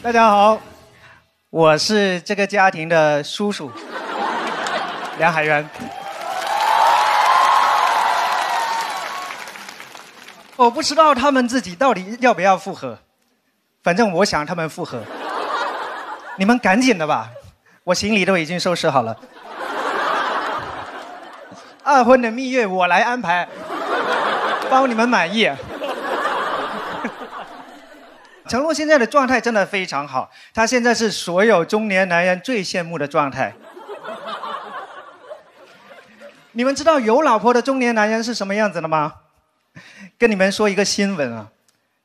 大家好，我是这个家庭的叔叔，梁海源。我不知道他们自己到底要不要复合，反正我想他们复合。你们赶紧的吧，我行李都已经收拾好了。二婚的蜜月我来安排，包你们满意。成龙现在的状态真的非常好，他现在是所有中年男人最羡慕的状态。你们知道有老婆的中年男人是什么样子的吗？跟你们说一个新闻啊，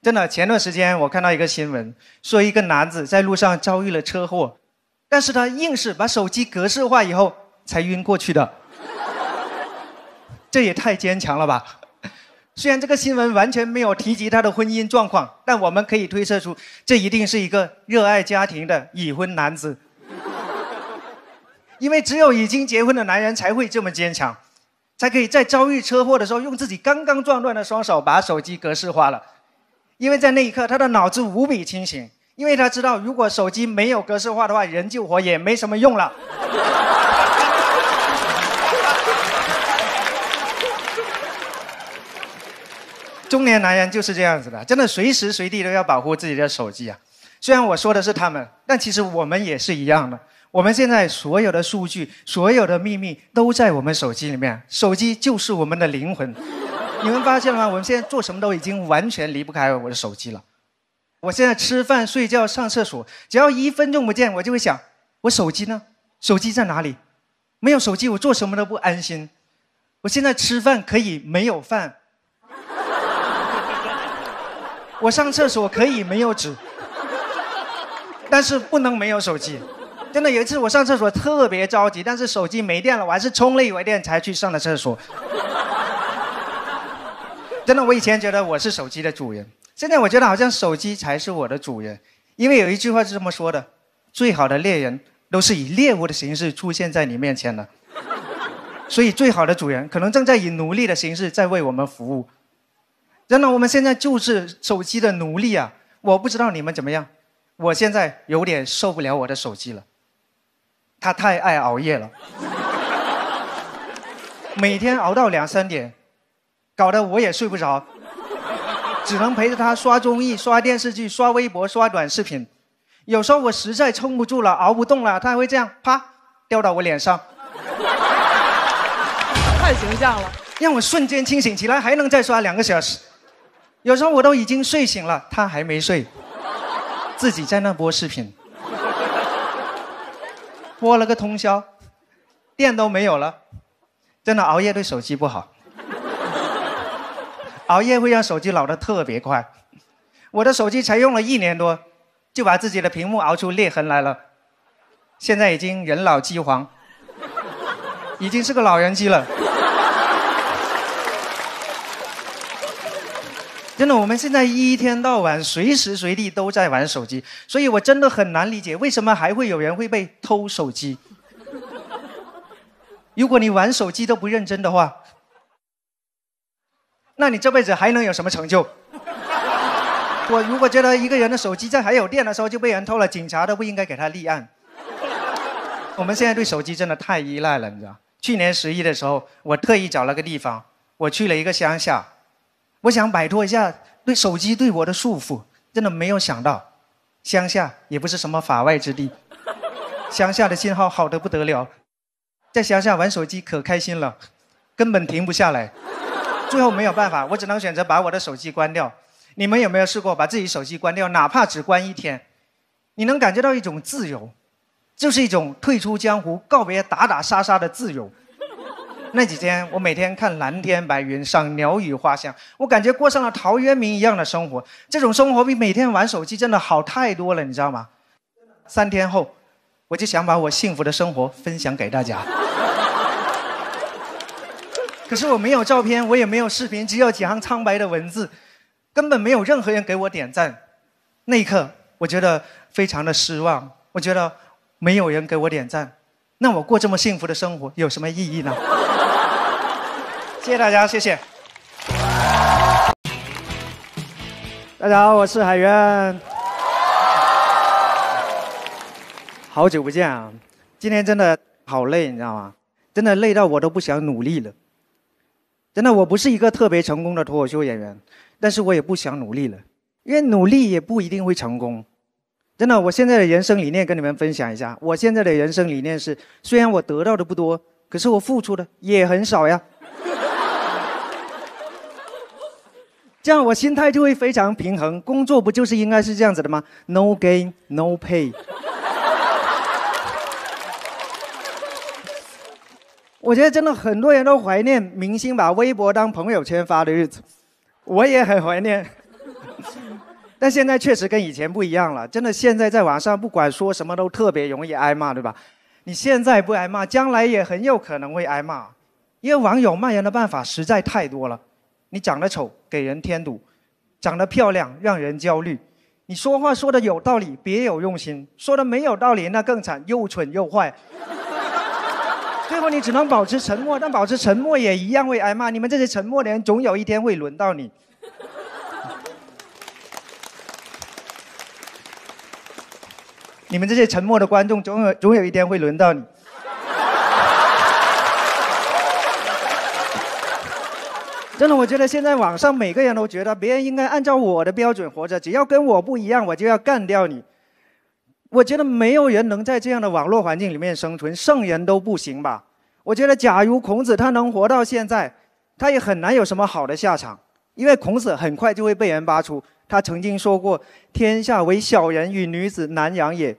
真的，前段时间我看到一个新闻，说一个男子在路上遭遇了车祸，但是他硬是把手机格式化以后才晕过去的。这也太坚强了吧！虽然这个新闻完全没有提及他的婚姻状况，但我们可以推测出，这一定是一个热爱家庭的已婚男子。因为只有已经结婚的男人才会这么坚强，才可以在遭遇车祸的时候，用自己刚刚撞断的双手把手机格式化了。因为在那一刻，他的脑子无比清醒，因为他知道，如果手机没有格式化的话，人救活也没什么用了。中年男人就是这样子的，真的随时随地都要保护自己的手机啊。虽然我说的是他们，但其实我们也是一样的。我们现在所有的数据、所有的秘密都在我们手机里面，手机就是我们的灵魂。你们发现了吗？我们现在做什么都已经完全离不开我的手机了。我现在吃饭、睡觉、上厕所，只要1分钟不见，我就会想：我手机呢？手机在哪里？没有手机，我做什么都不安心。我现在吃饭可以没有饭。我上厕所可以没有纸，但是不能没有手机。真的有一次我上厕所特别着急，但是手机没电了，我还是充了一回电才去上了厕所。真的，我以前觉得我是手机的主人，现在我觉得好像手机才是我的主人。因为有一句话是这么说的：最好的猎人都是以猎物的形式出现在你面前的。所以最好的主人可能正在以奴隶的形式在为我们服务。真的，我们现在就是手机的奴隶啊！我不知道你们怎么样，我现在有点受不了我的手机了。他太爱熬夜了，每天熬到2、3点，搞得我也睡不着，只能陪着他刷综艺、刷电视剧、刷微博、刷短视频。有时候我实在撑不住了，熬不动了，他还会这样啪掉到我脸上，太形象了，让我瞬间清醒起来，还能再刷2个小时。有时候我都已经睡醒了，他还没睡，自己在那播视频，播了个通宵，电都没有了。真的，熬夜对手机不好，熬夜会让手机老得特别快。我的手机才用了1年多，就把自己的屏幕熬出裂痕来了，现在已经人老机黄，已经是个老人机了。真的，我们现在一天到晚随时随地都在玩手机，所以我真的很难理解为什么还会有人会被偷手机。如果你玩手机都不认真的话，那你这辈子还能有什么成就？我如果觉得一个人的手机在还有电的时候就被人偷了，警察都不应该给他立案。我们现在对手机真的太依赖了，你知道？去年11的时候，我特意找了个地方，我去了一个乡下。我想摆脱一下对手机对我的束缚，真的没有想到，乡下也不是什么法外之地，乡下的信号好得不得了，在乡下玩手机可开心了，根本停不下来。最后没有办法，我只能选择把我的手机关掉。你们有没有试过把自己手机关掉，哪怕只关1天，你能感觉到一种自由，就是一种退出江湖、告别打打杀杀的自由。那几天我每天看蓝天白云，赏鸟语花香，我感觉过上了陶渊明一样的生活。这种生活比每天玩手机真的好太多了，你知道吗？3天后，我就想把我幸福的生活分享给大家。可是我没有照片，我也没有视频，只有几行苍白的文字，根本没有任何人给我点赞。那一刻我觉得非常的失望，我觉得没有人给我点赞，那我过这么幸福的生活有什么意义呢？谢谢大家，谢谢。大家好，我是海源。好久不见啊！今天真的好累，你知道吗？真的累到我都不想努力了。真的，我不是一个特别成功的脱口秀演员，但是我也不想努力了，因为努力也不一定会成功。真的，我现在的人生理念跟你们分享一下。我现在的人生理念是，虽然我得到的不多，可是我付出的也很少呀。这样我心态就会非常平衡。工作不就是应该是这样子的吗 ？No gain, no pay。我觉得真的很多人都怀念明星把微博当朋友圈发的日子，我也很怀念。但现在确实跟以前不一样了，真的现在在网上不管说什么都特别容易挨骂，对吧？你现在不挨骂，将来也很有可能会挨骂，因为网友骂人的办法实在太多了。你长得丑给人添堵，长得漂亮让人焦虑，你说话说的有道理别有用心，说的没有道理那更惨，又蠢又坏。最后你只能保持沉默，但保持沉默也一样会挨骂。你们这些沉默的人总有一天会轮到你。你们这些沉默的观众总有一天会轮到你。真的，我觉得现在网上每个人都觉得别人应该按照我的标准活着，只要跟我不一样我就要干掉你。我觉得没有人能在这样的网络环境里面生存，圣人都不行吧。我觉得假如孔子他能活到现在，他也很难有什么好的下场，因为孔子很快就会被人扒出。他曾经说过，天下为小人与女子难养也。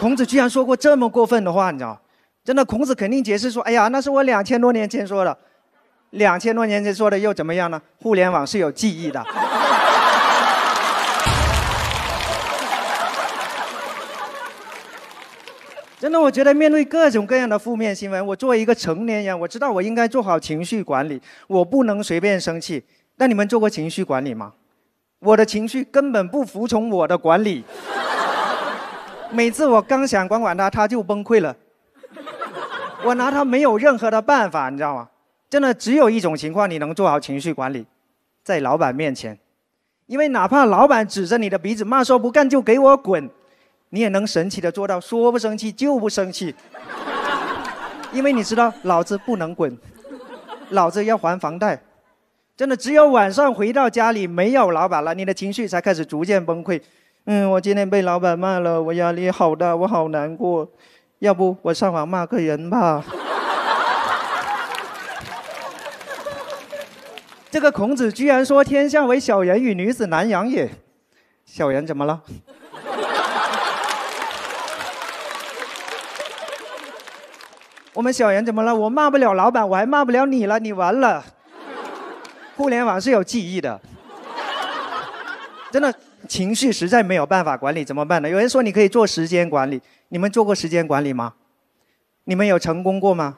孔子居然说过这么过分的话，你知道？真的，孔子肯定解释说，哎呀，那是我2000多年前说的，2000多年前说的又怎么样呢？互联网是有记忆的。真的，我觉得面对各种各样的负面新闻，我作为一个成年人，我知道我应该做好情绪管理，我不能随便生气。但你们做过情绪管理吗？我的情绪根本不服从我的管理。每次我刚想管管他，他就崩溃了。我拿他没有任何的办法，你知道吗？真的只有一种情况你能做好情绪管理，在老板面前。因为哪怕老板指着你的鼻子骂说不干就给我滚，你也能神奇的做到说不生气就不生气。因为你知道老子不能滚，老子要还房贷。真的只有晚上回到家里没有老板了，你的情绪才开始逐渐崩溃。我今天被老板骂了，我压力好大，我好难过，要不我上网骂个人吧。这个孔子居然说天下为小人与女子难养也。小人怎么了？我们小人怎么了？我骂不了老板，我还骂不了你了，你完了。互联网是有记忆的。真的，情绪实在没有办法管理，怎么办呢？有人说你可以做时间管理，你们做过时间管理吗？你们有成功过吗？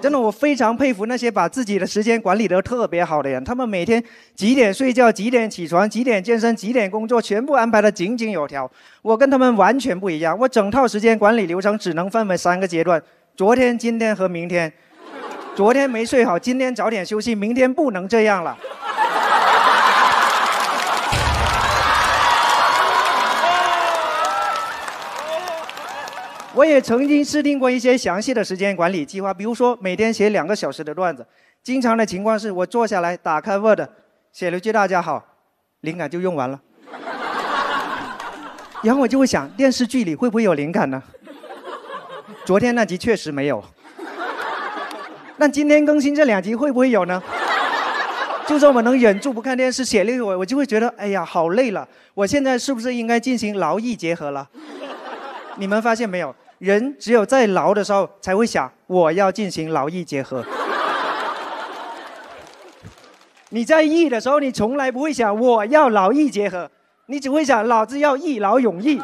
真的，我非常佩服那些把自己的时间管理得特别好的人，他们每天几点睡觉，几点起床，几点健身，几点工作，全部安排得井井有条。我跟他们完全不一样，我整套时间管理流程只能分为3个阶段：昨天、今天和明天。昨天没睡好，今天早点休息，明天不能这样了。我也曾经制定过一些详细的时间管理计划，比如说每天写2个小时的段子。经常的情况是我坐下来打开 Word 写了一句大家好，灵感就用完了。然后我就会想，电视剧里会不会有灵感呢？昨天那集确实没有，那今天更新这2集会不会有呢？就算我能忍住不看电视写了一会儿，我就会觉得哎呀好累了，我现在是不是应该进行劳逸结合了？你们发现没有，人只有在劳的时候才会想我要进行劳逸结合。你在逸的时候你从来不会想我要劳逸结合，你只会想老子要一劳永逸。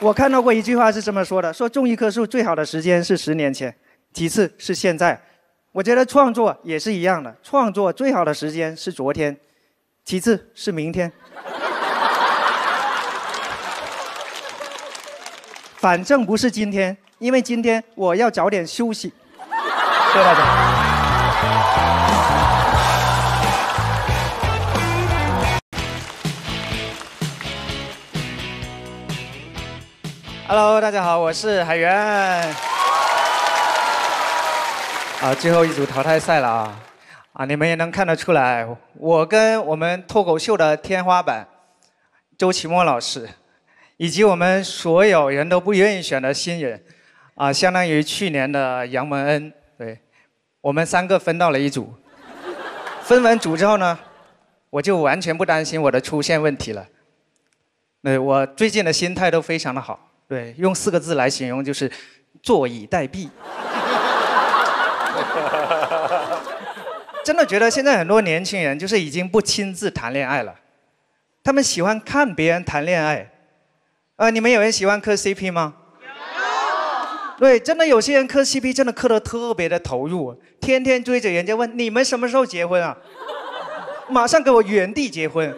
我看到过一句话是这么说的，说种一棵树最好的时间是10年前，其次是现在。我觉得创作也是一样的，创作最好的时间是昨天，其次是明天。反正不是今天，因为今天我要早点休息。谢谢大家。Hello， 大家好，我是海源。啊，最后一组淘汰赛了啊！啊，你们也能看得出来，我跟我们脱口秀的天花板周奇墨老师，以及我们所有人都不愿意选的新人，啊，相当于去年的杨蒙恩。对，我们三个分到了一组。分完组之后呢，我就完全不担心我的出现问题了。对，我最近的心态都非常的好。 对，用4个字来形容就是坐以待毙。真的觉得现在很多年轻人就是已经不亲自谈恋爱了，他们喜欢看别人谈恋爱。你们有人喜欢磕 CP 吗？有。对，真的有些人磕 CP 真的磕得特别的投入，天天追着人家问你们什么时候结婚啊？马上给我原地结婚，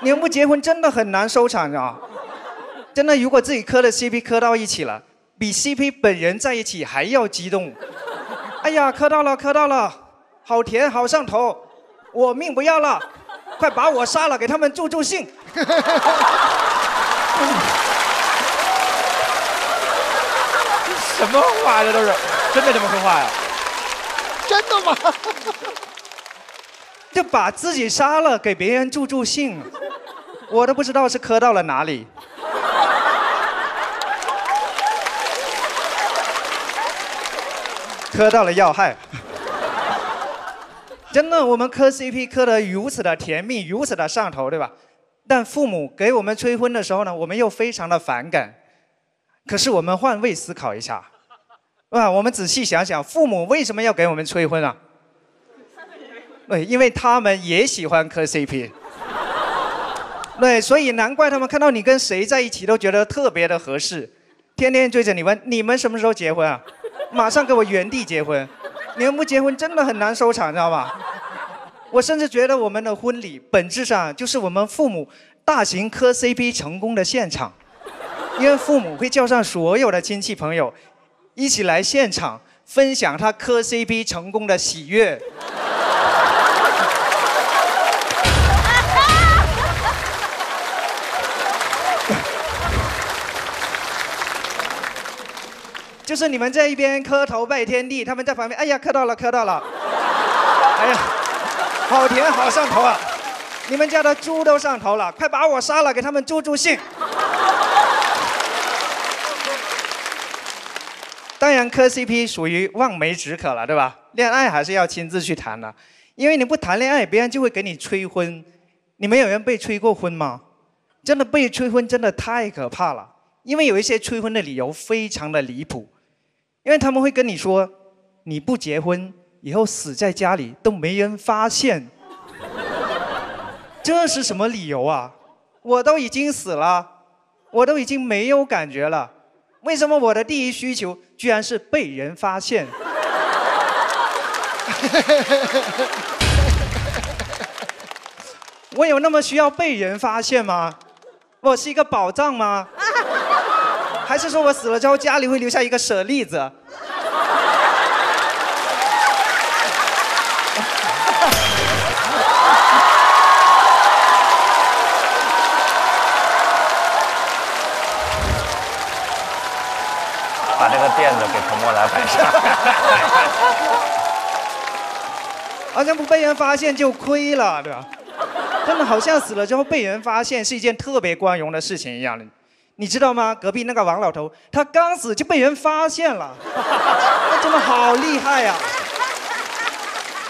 你们不结婚真的很难收场啊。 真的，如果自己磕的 CP 磕到一起了，比 CP 本人在一起还要激动。哎呀，磕到了，磕到了，好甜，好上头，我命不要了，快把我杀了，给他们助助兴。什么话这都是？真的这么说话呀？真的吗？就把自己杀了，给别人助助兴，我都不知道是磕到了哪里。 磕到了要害，真的，我们磕 CP 磕得如此的甜蜜，如此的上头，对吧？但父母给我们催婚的时候呢，我们又非常的反感。可是我们换位思考一下，啊，我们仔细想想，父母为什么要给我们催婚啊？对，因为他们也喜欢磕 CP。对，所以难怪他们看到你跟谁在一起都觉得特别的合适，天天追着你问你们什么时候结婚啊？ 马上给我原地结婚！你们不结婚真的很难收场，知道吧？我甚至觉得我们的婚礼本质上就是我们父母大型磕 CP 成功的现场，因为父母会叫上所有的亲戚朋友一起来现场分享他磕 CP 成功的喜悦。就是你们这一边磕头拜天地，他们在旁边，哎呀，磕到了，磕到了，哎呀，好甜，好上头啊！你们家的猪都上头了，快把我杀了，给他们助助兴。当然，磕 CP 属于望梅止渴了，对吧？恋爱还是要亲自去谈的，因为你不谈恋爱，别人就会给你催婚。你们有人被催过婚吗？真的被催婚真的太可怕了，因为有一些催婚的理由非常的离谱。 因为他们会跟你说，你不结婚以后死在家里都没人发现，这是什么理由啊？我都已经死了，我都已经没有感觉了，为什么我的第一需求居然是被人发现？我有那么需要被人发现吗？我是一个宝藏吗？ 还是说我死了之后家里会留下一个舍利子？把这个垫子给陈默来摆上。好像不被人发现就亏了，对吧？真的好像死了之后被人发现是一件特别光荣的事情一样的。 你知道吗？隔壁那个王老头，他刚死就被人发现了，他真的好厉害呀、啊！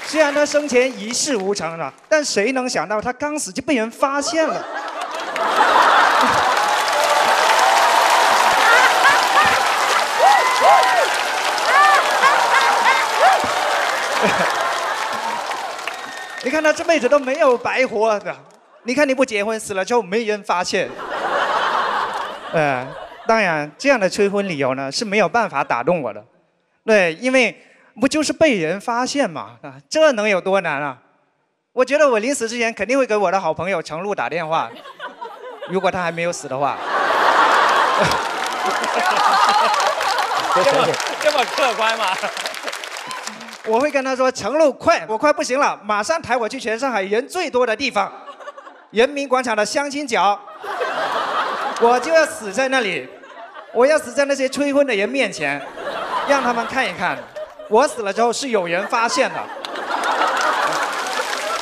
虽然他生前一事无成了，但谁能想到他刚死就被人发现了？你看他这辈子都没有白活的，你看你不结婚，死了之后没人发现。 当然，这样的催婚理由呢是没有办法打动我的，对，因为不就是被人发现嘛，啊，这能有多难啊？我觉得我临死之前肯定会给我的好朋友程璐打电话，如果他还没有死的话。这么客观吗？我会跟他说：“程璐，快，我快不行了，马上抬我去全上海人最多的地方，人民广场的相亲角。” 我就要死在那里，我要死在那些催婚的人面前，让他们看一看，我死了之后是有人发现的，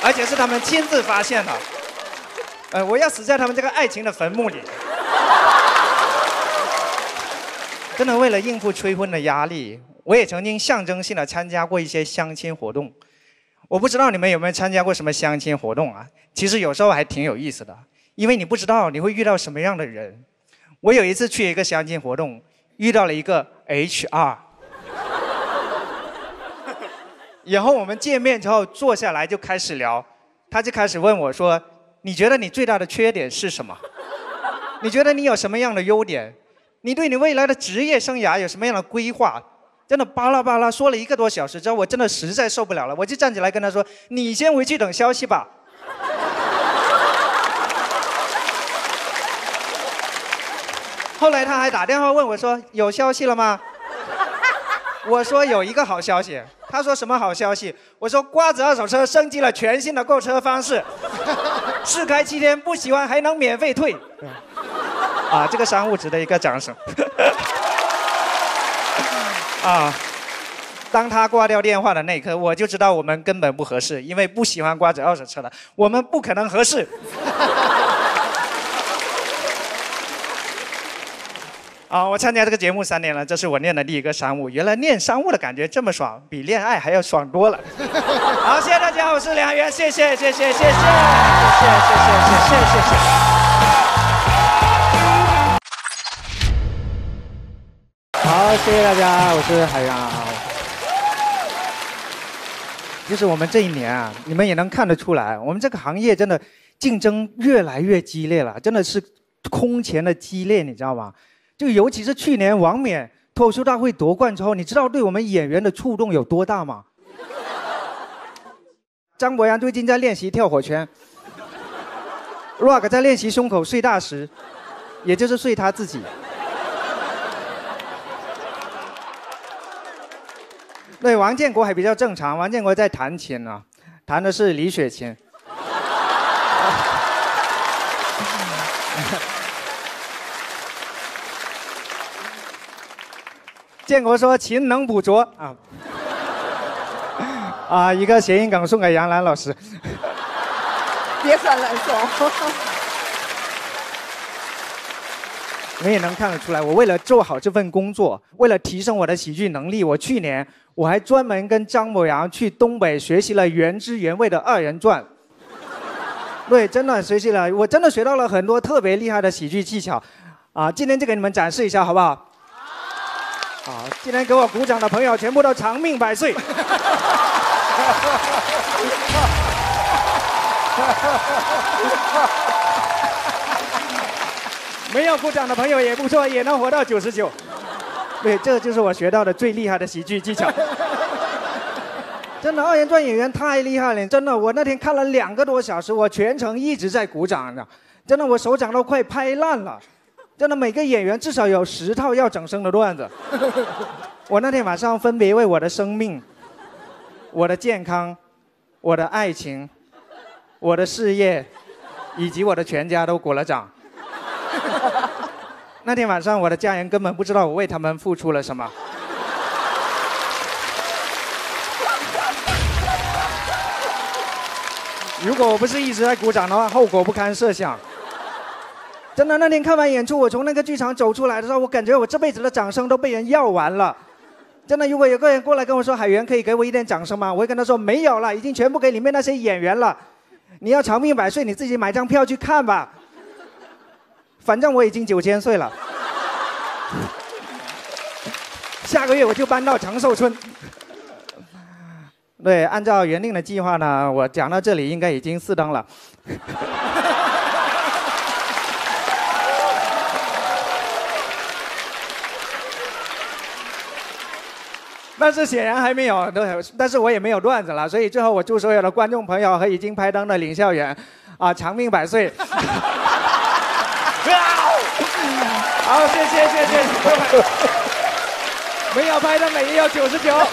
而且是他们亲自发现的。我要死在他们这个爱情的坟墓里。真的，为了应付催婚的压力，我也曾经象征性的参加过一些相亲活动。我不知道你们有没有参加过什么相亲活动啊？其实有时候还挺有意思的，因为你不知道你会遇到什么样的人。我有一次去一个相亲活动，遇到了一个 HR， 然后我们见面之后坐下来就开始聊，他就开始问我说：“你觉得你最大的缺点是什么？你觉得你有什么样的优点？你对你未来的职业生涯有什么样的规划？”真的巴拉巴拉说了一个多小时之后，我真的实在受不了了，我就站起来跟他说：“你先回去等消息吧。”后来他还打电话问我说：“有消息了吗？”我说：“有一个好消息。”他说：“什么好消息？”我说：“瓜子二手车升级了全新的购车方式，试开7天，不喜欢还能免费退。”啊，这个商务值得一个掌声。啊，当他挂掉电话的那一刻，我就知道我们根本不合适，因为不喜欢瓜子二手车了，我们不可能合适。啊，我参加这个节目3年了，这是我念的第一个商务。原来念商务的感觉这么爽，比恋爱还要爽多了。好，谢谢大家，我是梁元，谢谢，谢谢，谢谢，谢谢，谢谢，谢谢。好，谢谢大家，我是海洋。就是我们这一年啊，你们也能看得出来，我们这个行业真的竞争越来越激烈了，真的是空前的激烈，你知道吗？就尤其是去年王冕脱口秀大会夺冠之后，你知道对我们演员的触动有多大吗？张博洋最近在练习跳火圈 ，Rock 在练习胸口碎大石，也就是碎他自己。对，王建国还比较正常，王建国在弹琴啊，弹的是李雪琴。建国说：“琴能捕捉啊！”啊，一个谐音梗送给杨澜老师。别乱送。你也能看得出来，我为了做好这份工作，为了提升我的喜剧能力，我去年我还专门跟张博洋去东北学习了原汁原味的二人转。对，真的学习了，我真的学到了很多特别厉害的喜剧技巧，啊，今天就给你们展示一下，好不好？好，今天给我鼓掌的朋友全部都长命百岁。没有鼓掌的朋友也不错，也能活到99。对，这就是我学到的最厉害的喜剧技巧。真的，二人转演员太厉害了，真的，我那天看了2个多小时，我全程一直在鼓掌呢，真的，我手掌都快拍烂了。真的，每个演员至少有10套要整生的段子。我那天晚上分别为我的生命、我的健康、我的爱情、我的事业，以及我的全家都鼓了掌。那天晚上，我的家人根本不知道我为他们付出了什么。如果我不是一直在鼓掌的话，后果不堪设想。真的，那天看完演出，我从那个剧场走出来的时候，我感觉我这辈子的掌声都被人要完了。真的，如果有个人过来跟我说：“海源，可以给我一点掌声吗？”我会跟他说：“没有了，已经全部给里面那些演员了。你要长命百岁，你自己买张票去看吧。反正我已经9000岁了，下个月我就搬到长寿村。”对，按照原定的计划呢，我讲到这里应该已经4灯了。但是显然还没有，但是我也没有段子了，所以最后我祝所有的观众朋友和已经拍灯的领笑员，啊，长命百岁。好，谢谢，没有拍灯的也有99。